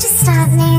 Just stop me.